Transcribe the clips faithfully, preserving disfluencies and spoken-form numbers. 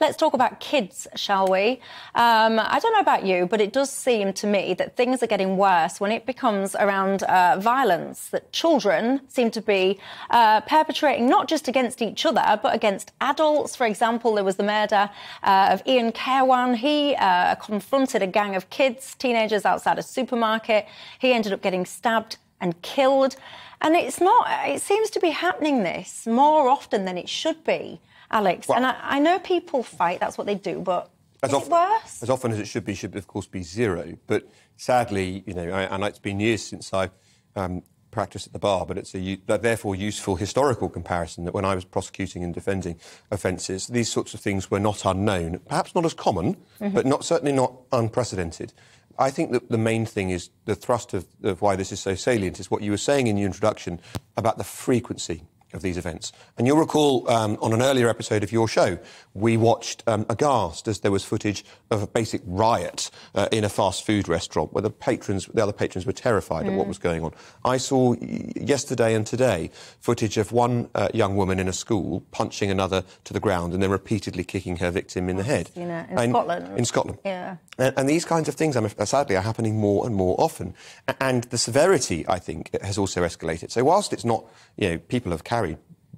Let's talk about kids, shall we? Um, I don't know about you, but it does seem to me that things are getting worse when it becomes around uh, violence, that children seem to be uh, perpetrating not just against each other, but against adults. For example, there was the murder uh, of Ian Kirwan. He uh, confronted a gang of kids, teenagers outside a supermarket. He ended up getting stabbed and killed. And it's not, it seems to be happening this more often than it should be, Alex. Well, and I, I know people fight, that's what they do, but is it worse? As often as it should be, should of course be zero. But sadly, you know, I, and it's been years since I've um, practised at the bar, but it's a therefore useful historical comparison that when I was prosecuting and defending offences, these sorts of things were not unknown, perhaps not as common, mm-hmm. but not certainly not unprecedented. I think that the main thing is the thrust of, of why this is so salient is what you were saying in your introduction about the frequency of these events. And you'll recall um, on an earlier episode of your show, we watched um, aghast as there was footage of a basic riot uh, in a fast food restaurant where the patrons, the other patrons were terrified mm. at what was going on. I saw yesterday and today footage of one uh, young woman in a school punching another to the ground and then repeatedly kicking her victim in the head. You know, in and, Scotland. In Scotland. Yeah. And, and these kinds of things, sadly, are happening more and more often. And the severity, I think, has also escalated. So whilst it's not, you know, people have carried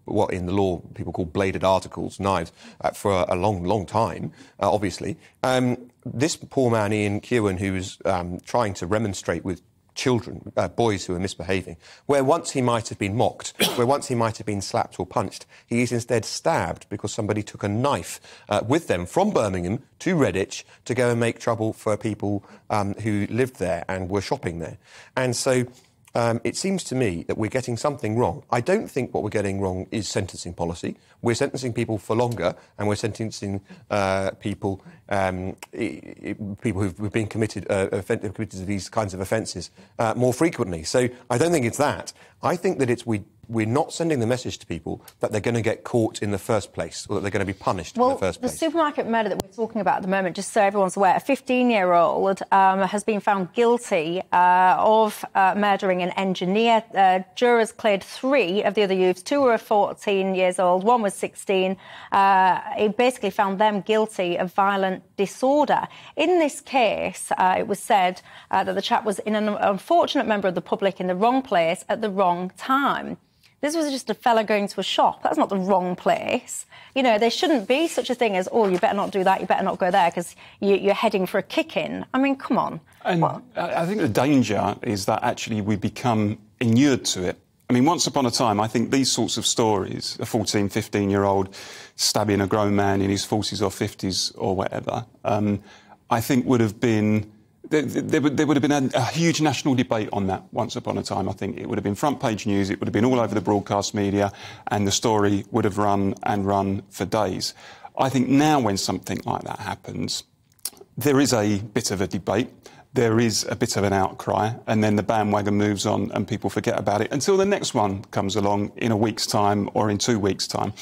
what in the law people call bladed articles, knives, uh, for a long, long time, uh, obviously. Um, this poor man, Ian Keown, who was um, trying to remonstrate with children, uh, boys who are misbehaving, where once he might have been mocked, where once he might have been slapped or punched, he is instead stabbed because somebody took a knife uh, with them from Birmingham to Redditch to go and make trouble for people um, who lived there and were shopping there. And so Um, it seems to me that we're getting something wrong. I don't think what we're getting wrong is sentencing policy. We're sentencing people for longer, and we're sentencing uh, people um, people who've been committed uh, committed to these kinds of offences uh, more frequently. So I don't think it's that. I think that it's we. We're not sending the message to people that they're going to get caught in the first place or that they're going to be punished well, in the first place. Well, the supermarket murder that we're talking about at the moment, just so everyone's aware, a fifteen-year-old um, has been found guilty uh, of uh, murdering an engineer. Uh, jurors cleared three of the other youths. Two were fourteen years old, one was sixteen. Uh, it basically found them guilty of violent disorder. In this case, uh, it was said uh, that the chap was in an unfortunate member of the public in the wrong place at the wrong time. This was just a fella going to a shop. That's not the wrong place. You know, there shouldn't be such a thing as, oh, you better not do that, you better not go there because you, you're heading for a kick-in. I mean, come on. And well, I think the danger is that actually we become inured to it. I mean, once upon a time, I think these sorts of stories, a fourteen, fifteen-year-old stabbing a grown man in his forties or fifties or whatever, um, I think would have been... There, there, there would have been a, a huge national debate on that once upon a time, I think. It would have been front-page news, it would have been all over the broadcast media, and the story would have run and run for days. I think now when something like that happens, there is a bit of a debate, there is a bit of an outcry, and then the bandwagon moves on and people forget about it until the next one comes along in a week's time or in two weeks' time.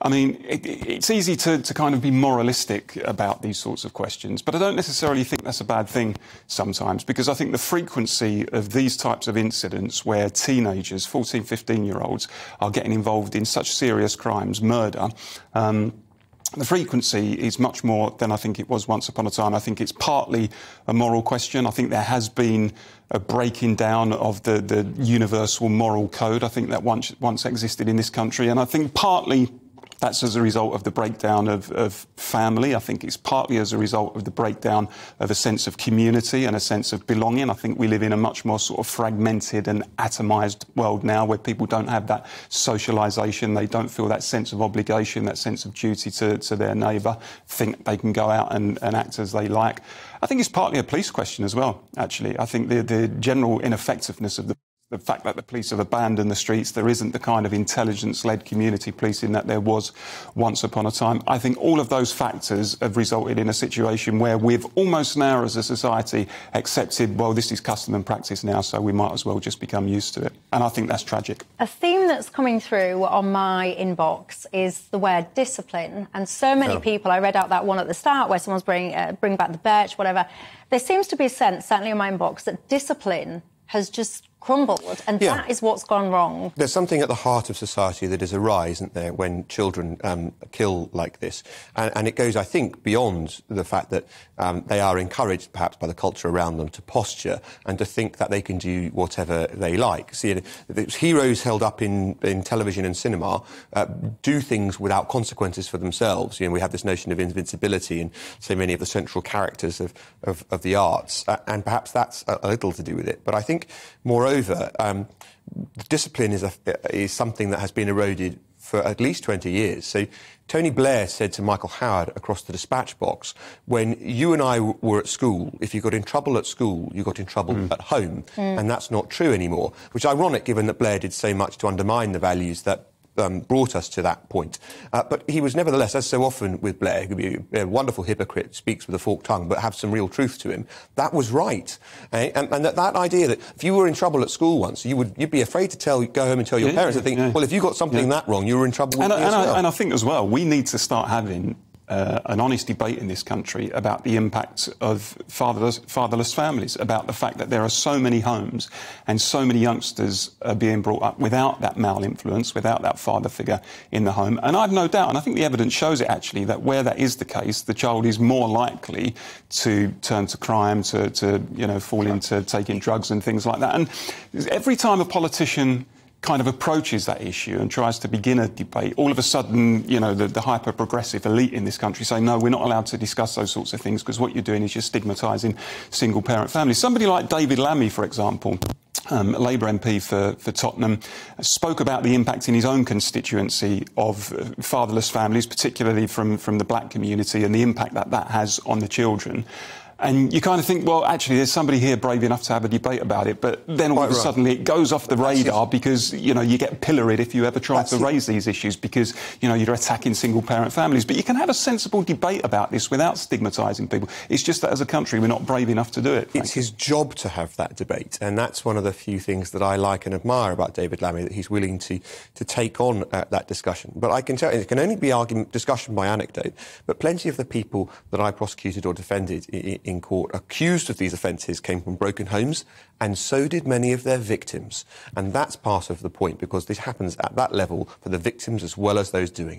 I mean, it, it's easy to, to kind of be moralistic about these sorts of questions, but I don't necessarily think that's a bad thing sometimes, because I think the frequency of these types of incidents where teenagers, fourteen, fifteen-year-olds, are getting involved in such serious crimes, murder, um, the frequency is much more than I think it was once upon a time. I think it's partly a moral question. I think there has been a breaking down of the, the universal moral code. I think that once, once existed in this country, and I think partly... that's as a result of the breakdown of, of family. I think it's partly as a result of the breakdown of a sense of community and a sense of belonging. I think we live in a much more sort of fragmented and atomised world now where people don't have that socialisation, they don't feel that sense of obligation, that sense of duty to, to their neighbour, think they can go out and, and act as they like. I think it's partly a police question as well, actually. I think the, the general ineffectiveness of the The fact that the police have abandoned the streets, there isn't the kind of intelligence-led community policing that there was once upon a time. I think all of those factors have resulted in a situation where we've almost now, as a society, accepted, well, this is custom and practice now, so we might as well just become used to it. And I think that's tragic. A theme that's coming through on my inbox is the word discipline. And so many oh. people, I read out that one at the start where someone's bringing uh, bring back the birch, whatever. There seems to be a sense, certainly in my inbox, that discipline has just crumbled, and yeah. that is what's gone wrong. There's something at the heart of society that is awry, isn't there, when children um, kill like this? And, and it goes, I think, beyond the fact that um, they are encouraged, perhaps, by the culture around them to posture and to think that they can do whatever they like. See, the heroes held up in, in television and cinema uh, do things without consequences for themselves. You know, we have this notion of invincibility in so many of the central characters of, of, of the arts, uh, and perhaps that's a, a little to do with it. But I think, moreover, Over, um, discipline is, a, is something that has been eroded for at least twenty years. So Tony Blair said to Michael Howard across the dispatch box, when you and I were at school, if you got in trouble at school, you got in trouble mm. at home. Mm. And that's not true anymore, which is ironic given that Blair did so much to undermine the values that Um, brought us to that point. Uh, but he was nevertheless, as so often with Blair, who could be a wonderful hypocrite, speaks with a forked tongue, but have some real truth to him. That was right. And, and, and that, that idea that if you were in trouble at school once, you would, you'd be afraid to tell, go home and tell your yeah, parents yeah, and think, yeah. well, if you got something yeah. that wrong, you were in trouble and, with I, me and, as well. I, and I think as well, we need to start having Uh, an honest debate in this country about the impacts of fatherless, fatherless families, about the fact that there are so many homes and so many youngsters are being brought up without that male influence, without that father figure in the home. And I've no doubt, and I think the evidence shows it actually, that where that is the case, the child is more likely to turn to crime, to, to you know, fall into taking drugs and things like that. And every time a politician kind of approaches that issue and tries to begin a debate, all of a sudden, you know, the, the hyper-progressive elite in this country say, no, we're not allowed to discuss those sorts of things because what you're doing is you're stigmatising single-parent families. Somebody like David Lammy, for example, Um, Labour M P for, for Tottenham, spoke about the impact in his own constituency of fatherless families, particularly from, from the black community, and the impact that that has on the children. And you kind of think, well, actually, there's somebody here brave enough to have a debate about it, but then all of a right. sudden it goes off the radar because, you know, you get pilloried if you ever try That's to it. raise these issues because, you know, you're attacking single-parent families. But you can have a sensible debate about this without stigmatising people. It's just that as a country we're not brave enough to do it. Frankly. It's his job to have that debate, and that's one of the few things that I like and admire about David Lammy, that he's willing to, to take on uh, that discussion. But I can tell you, it can only be argument, discussion by anecdote, but plenty of the people that I prosecuted or defended in, in court accused of these offences came from broken homes, and so did many of their victims. And that's part of the point, because this happens at that level for the victims as well as those doing.